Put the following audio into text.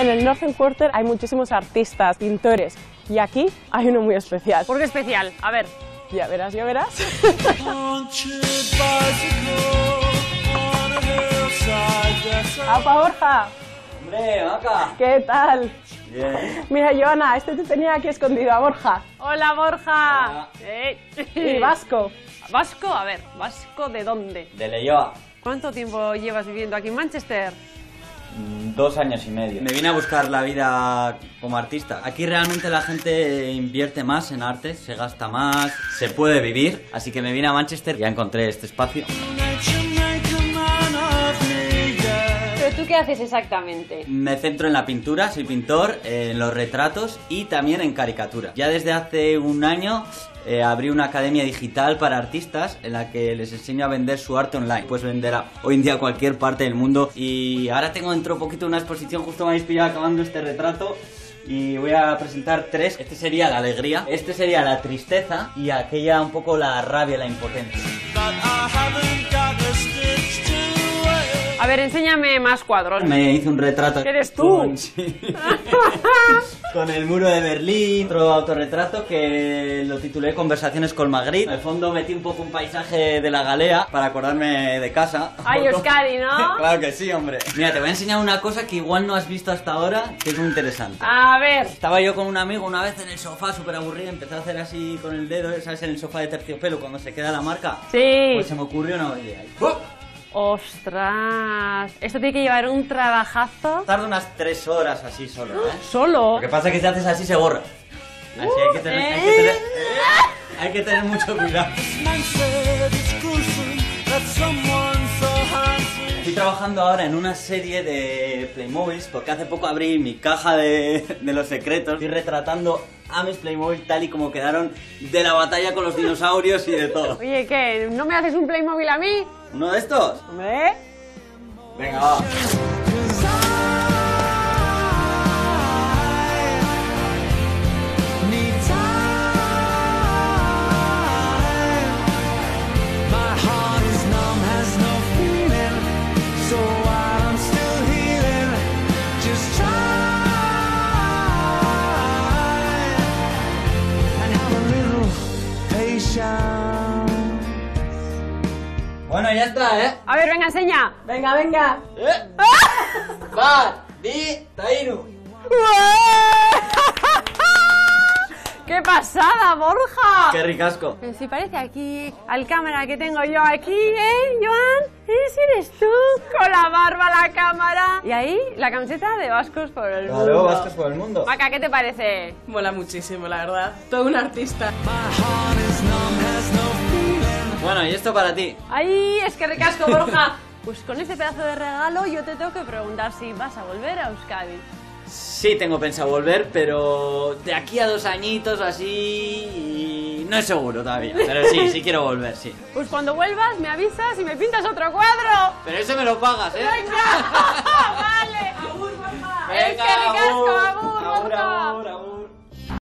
En el Northern Quarter hay muchísimos artistas, pintores, y aquí hay uno muy especial. ¿Por qué especial? A ver. Ya verás, ya verás. ¡Apa, Borja! ¡Hombre, vaca! ¿Qué tal? Bien. Mira, Joana, este te tenía aquí escondido, a Borja. ¡Hola, Borja! Hola. ¿Y vasco? ¿Vasco? A ver, ¿vasco de dónde? De Leioa. ¿Cuánto tiempo llevas viviendo aquí en Manchester? 2 años y medio. Me vine a buscar la vida como artista. Aquí realmente la gente invierte más en arte, se gasta más, se puede vivir. Así que me vine a Manchester y ya encontré este espacio. ¿Tú qué haces exactamente? Me centro en la pintura, soy pintor, en los retratos y también en caricatura. Ya desde hace un año abrí una academia digital para artistas en la que les enseño a vender su arte online. Puedes vender hoy en día a cualquier parte del mundo. Y ahora tengo dentro poquito una exposición, justo me habéis pillado acabando este retrato. Y voy a presentar 3. Este sería la alegría, este sería la tristeza y aquella un poco la rabia, la impotencia. A ver, enséñame más cuadros. Me hice un retrato. ¿Eres tú? Sí. Con el muro de Berlín. Otro autorretrato que lo titulé Conversaciones con Magritte. Al fondo metí un poco un paisaje de la Galea para acordarme de casa. ¡Ay, Euskadi, no! Claro que sí, hombre. Mira, te voy a enseñar una cosa que igual no has visto hasta ahora, que es muy interesante. A ver. Estaba yo con un amigo una vez en el sofá, súper aburrido. Empecé a hacer así con el dedo, ¿sabes? En el sofá de terciopelo, cuando se queda la marca. Sí. Pues se me ocurrió una idea. ¡Ostras! Esto tiene que llevar un trabajazo. Tarda unas 3 horas así solo, ¿eh? ¿Solo? Lo que pasa es que si haces así se borra. Así hay que tener mucho cuidado. Estoy trabajando ahora en una serie de Playmobiles porque hace poco abrí mi caja de los secretos. Estoy retratando a mis Playmobil tal y como quedaron de la batalla con los dinosaurios y de todo. Oye, ¿qué? ¿No me haces un Playmobil a mí? ¿Uno de estos? Hombre. Venga, va. Bueno, ya está, ¿eh? A ver, venga, enseña. Venga, venga. Baditairu. ¡Qué pasada, Borja! ¡Qué ricasco! Pero si parece aquí al cámara que tengo yo aquí, ¿eh, Joan? ¿Ese eres tú? Con la barba, la cámara. Y ahí, la camiseta de Vascos por el Mundo. Claro, Vascos por el Mundo. Maca, ¿qué te parece? Mola muchísimo, la verdad. Todo un artista. Bueno, y esto para ti. ¡Ay, es que ricasco, Borja! Pues con este pedazo de regalo yo te tengo que preguntar si vas a volver a Euskadi. Sí, tengo pensado volver, pero de aquí a 2 añitos así... No es seguro todavía, pero sí, sí quiero volver, sí. Pues cuando vuelvas me avisas y me pintas otro cuadro. Pero eso me lo pagas, ¿eh? ¡Venga! ¡Vale! ¡Agur, Borja! ¡Es que ricasco, agur, Borja!